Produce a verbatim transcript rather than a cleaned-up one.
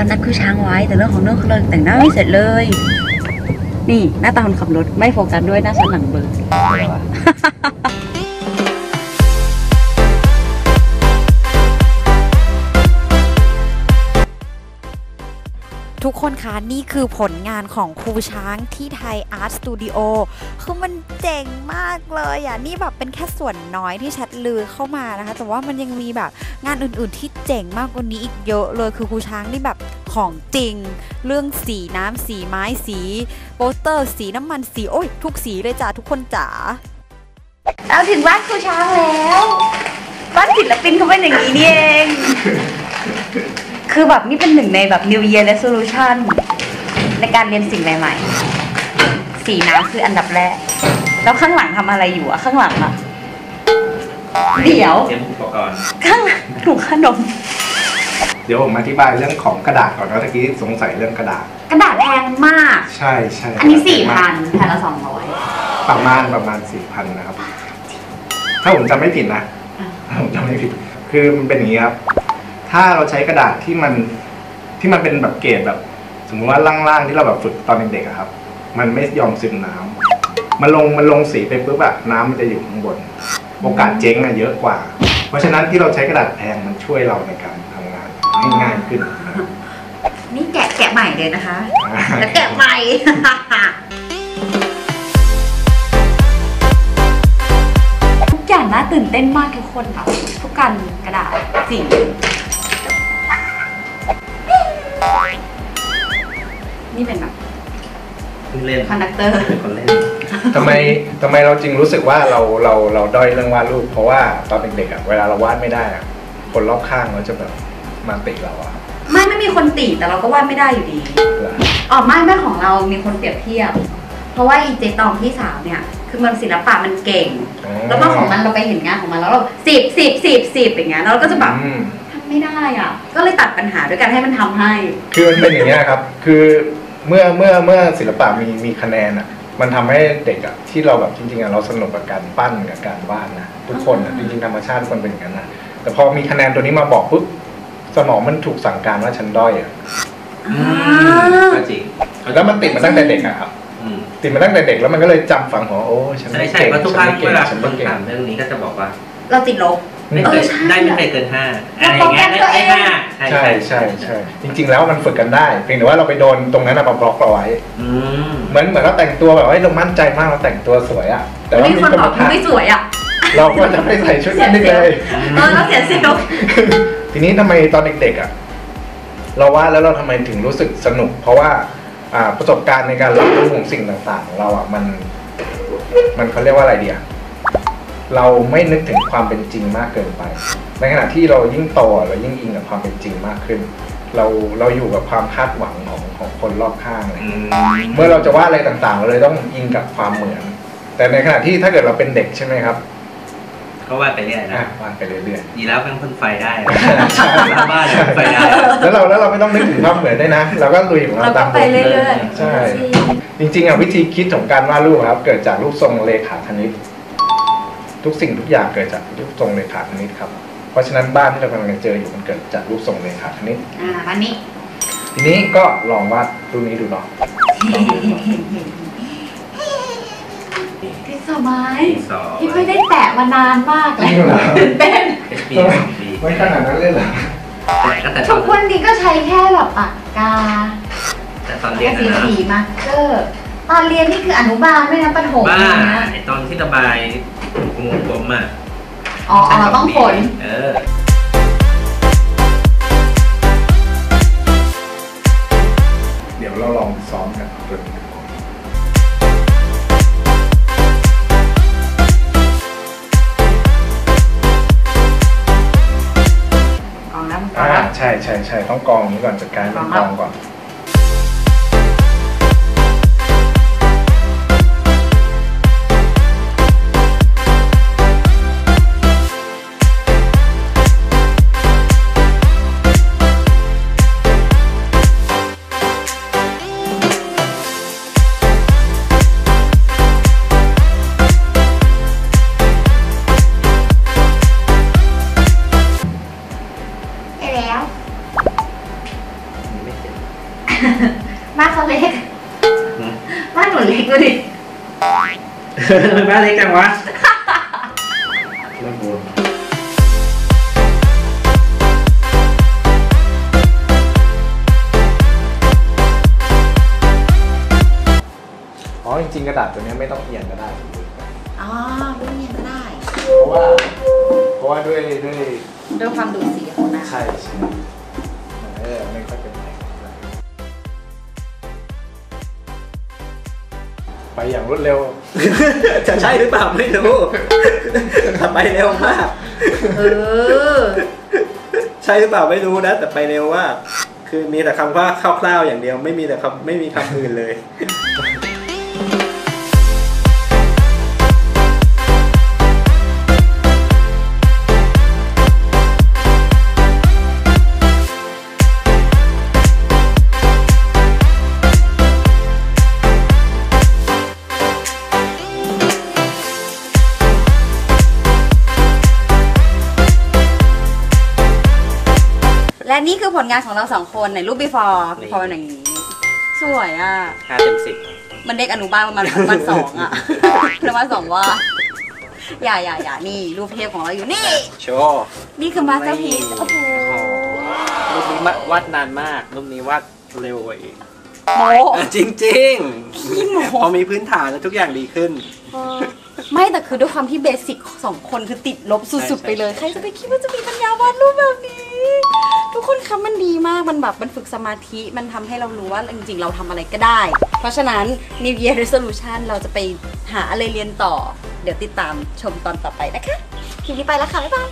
ตามนัดคือช้างไว้แต่เรื่องของเรื่องคือเราแต่งหน้าไม่เสร็จเลยนี่หน้าตาคนขับรถไม่โฟกัสด้วยหน้าชั้นหลังเบลอทุกคนคะนี่คือผลงานของครูช้างที่ไทยอาร์ตสตูดิโอคือมันเจ๋งมากเลยอ่ะนี่แบบเป็นแค่ส่วนน้อยที่ชัดลือเข้ามานะคะแต่ว่ามันยังมีแบบงานอื่นๆที่เจ๋งมากกว่านี้อีกเยอะเลยคือครูช้างนี่แบบของจริงเรื่องสีน้ำสีไม้สีโปสเตอร์สีน้ำมันสีโอ้ยทุกสีเลยจ้าทุกคนจ๋าเอาถึงบ้านครูช้างแล้วบ้านศิลปินเขาเป็นอย่างนี้นี่เองคือแบบนี่เป็นหนึ่งในแบบ New Year Resolution ในการเรียนสิ่งใหม่ๆสีน้ำคืออันดับแรกแล้วข้างหลังทำอะไรอยู่อะข้างหลังอะเดี๋ยวเตรียมอุปกรณ์ข้างหลังถุงขนมเดี๋ยวผมอธิบายเรื่องของกระดาษก่อนนะตะกี้สงสัยเรื่องกระดาษกระดาษแพงมากใช่ใช่อันนี้สี่พันแผ่นละสองร้อยประมาณประมาณสี่พันนะครับถ้าผมจำไม่ผิดนะถ้าผมจำไม่ผิดคือมันเป็นอย่างนี้ครับถ้าเราใช้กระดาษที่มันที่มันเป็นแบบเกรดแบบสมมติว่าล่างๆที่เราแบบฝึกตอนเด็กๆครับมันไม่ยอมซึมน้ำมันลงมันลงสีไปปุ๊บอะน้ำมันจะอยู่ข้างบนโอกาสเจ๊งอะเยอะกว่าเพราะฉะนั้นที่เราใช้กระดาษแพงมันช่วยเราในการทำงานง่ายขึ้นนี่แกะแกะใหม่เลยนะคะแล้วแกะใหม่ทุกอย่างน่าตื่นเต้นมากทุกคนค่ะทุกการกระดาษสีนี่เป็นแบบคอนดักเตอร์คนเล่นทำไมทำไมเราจึงรู้สึกว่าเราเราเราด้อยเรื่องวาดรูปเพราะว่าตอนเด็กๆเวลาเราวาดไม่ได้คนรอบข้างเราจะแบบมาติเราอะไม่ไม่มีคนติแต่เราก็วาดไม่ได้อยู่ดีอ๋อไม่ไม่ของเรามีคนเปรียบเทียบเพราะว่าอีเจตองพี่สาวเนี่ยคือมันศิลปะมันเก่งแล้วก็ของมันเราไปเห็นงานของมันแล้วเราสิบสิบสิบสิบอย่างเงี้ยแล้วเราก็จะแบบไม่ได้อ่ะก็เลยตัดปัญหาด้วยการให้มันทำให้คือมันเป็นอย่างนี้ครับคือเมื่อเมื่อเมื่อศิลปะมีมีคะแนนอ่ะมันทำให้เด็กอ่ะที่เราแบบจริงๆอ่ะเราสนุกกับการปั้นกับการวาดนะทุกคนอ่ะจริงๆธรรมชาติคนเป็นอย่างนั้นนะแต่พอมีคะแนนตัวนี้มาบอกปุ๊บสมองมันถูกสั่งการว่าฉันด้อยอ่ะก็จริงแล้วมันติดมาตั้งแต่เด็กอ่ะครับติดมาตั้งแต่เด็กแล้วมันก็เลยจำฝังหัวโอ้ฉันไม่เก่งฉันไม่เก่งฉันไม่เก่งเรื่องนี้ก็จะบอกว่าเราติดลบได้ไม่เคยเกินห้าอะไรอย่างเงี้ยได้ห้าใช่ใช่ใช่จริงๆแล้วมันฝึกกันได้เพียงแต่ว่าเราไปโดนตรงนั้นอะบล็อกเราไว้เหมือนเหมือนเราแต่งตัวแบบว่าเรามั่นใจมากเราแต่งตัวสวยอะแต่ว่ามีคนบอกว่าไม่สวยอะเราก็จะไม่ใส่ชุดนี้เลยเออเราเสียเซลล์ทีนี้ทำไมตอนเด็กๆอะเราว่าแล้วเราทำไมถึงรู้สึกสนุกเพราะว่าประสบการณ์ในการรับรู้ของสิ่งต่างๆของเราอะมันมันเขาเรียกว่าอะไรดีอะเราไม่นึกถึงความเป็นจริงมากเกินไปในขณะที่เรายิ่งโตเรายิ่งอิงกับความเป็นจริงมากขึ้นเราเราอยู่กับความคาดหวังของของคนรอบข้างเลยเมื่อเราจะว่าอะไรต่างๆเราเลยต้องอิงกับความเหมือนแต่ในขณะที่ถ้าเกิดเราเป็นเด็กใช่ไหมครับก็วาดไปเรื่อยนะวาดไปเรื่อยๆดีแล้วเป็นคนไฟได้แล้วบ้านไฟได้แล้วเราแล้วเราไม่ต้องนึกถึงความเหมือนได้นะเราก็ลุยของเราตามไปเรื่อยๆใช่จริงๆอ่ะวิธีคิดของการวาดรูปครับเกิดจากรูปทรงเรขาคณิตทุกสิ่งทุกอย่างเกิดจากรูปทรงเรขาคณิตครับเพราะฉะนั้นบ้านที่เรากำลังเจออยู่มันเกิดจากรูปทรงเรขาคณิตอ่าบ้านนี้ทีนี้ก็ลองวาดรูปนี้ดูเนาะดินสอไม้ที่ไม่ได้แตะมานานมากเลยตื่นเต้นไม่ขนาดนั้นเลยเหรอทุกวันนี้ก็ใช้แค่แบบปากกาแต่ตอนเรียนสีสีมาร์กเกอร์ตอนเรียนนี่คืออนุบาลไม่นะประถมนะตอนที่ระบายกลมกลมอ่ะอ๋อเราต้องผลเออเดี๋ยวเราลองซ้อมกันตัวนี้กองแล้วอ่าใช่ใช่ใช่ต้องกองนี้ก่อนจัดการกองก่อนไ บ้านเขาเล็กบ้านหนูเล็กดูดิบ้านเล็กจังวะอ๋อจริงๆกระดาษตัวนี้ไม่ต้องเอียงก็ได้อ๋อไม่ต้องเอียงก็ได้เพราะว่าเพราะว่าด้วยด้วยด้วยความดูดสีของน้ำใช่ใช่เออไม่ค่อยเป็นไรไปอย่างรวดเร็วจะใช่หรือเปล่าไม่รู้ไปเร็วมากเออใช่หรือเปล่าไม่รู้นะแต่ไปเร็วว่าคือมีแต่คำว่าคร่าวๆอย่างเดียวไม่มีแต่คำไม่มีคำอื่นเลยและนี่คือผลงานของเราสองคนในรูป before พอเป็นอย่างนี้สวยอ่ะห้าเต็มสิบมันเด็กอนุบาลประมาณวันสองอ่ะประมาณสองว่าอย่าอย่าอย่านี่รูปเทพของเราอยู่นี่โชว์นี่คือมาสเตอร์พีซโอ้โหรูปนี้วาดนานมากรูปนี้วาดเร็วกว่าอีกโม้จริงจริงขี้โม้พอมีพื้นฐานแล้วทุกอย่างดีขึ้นไม่แต่คือด้วยความที่เบสิกสองคนคือติดลบสุดๆไปเลยใครจะไปคิดว่าจะมีปัญญาวาดรูปแบบนี้ทุกคนคะมันดีมากมันแบบมันฝึกสมาธิมันทำให้เรารู้ว่าจริงๆเราทำอะไรก็ได้เพราะฉะนั้น New Year Resolution เราจะไปหาอะไรเรียนต่อเดี๋ยวติดตามชมตอนต่อไปนะคะคลิปนี้ไปแล้วค่ะบ๊ายบาย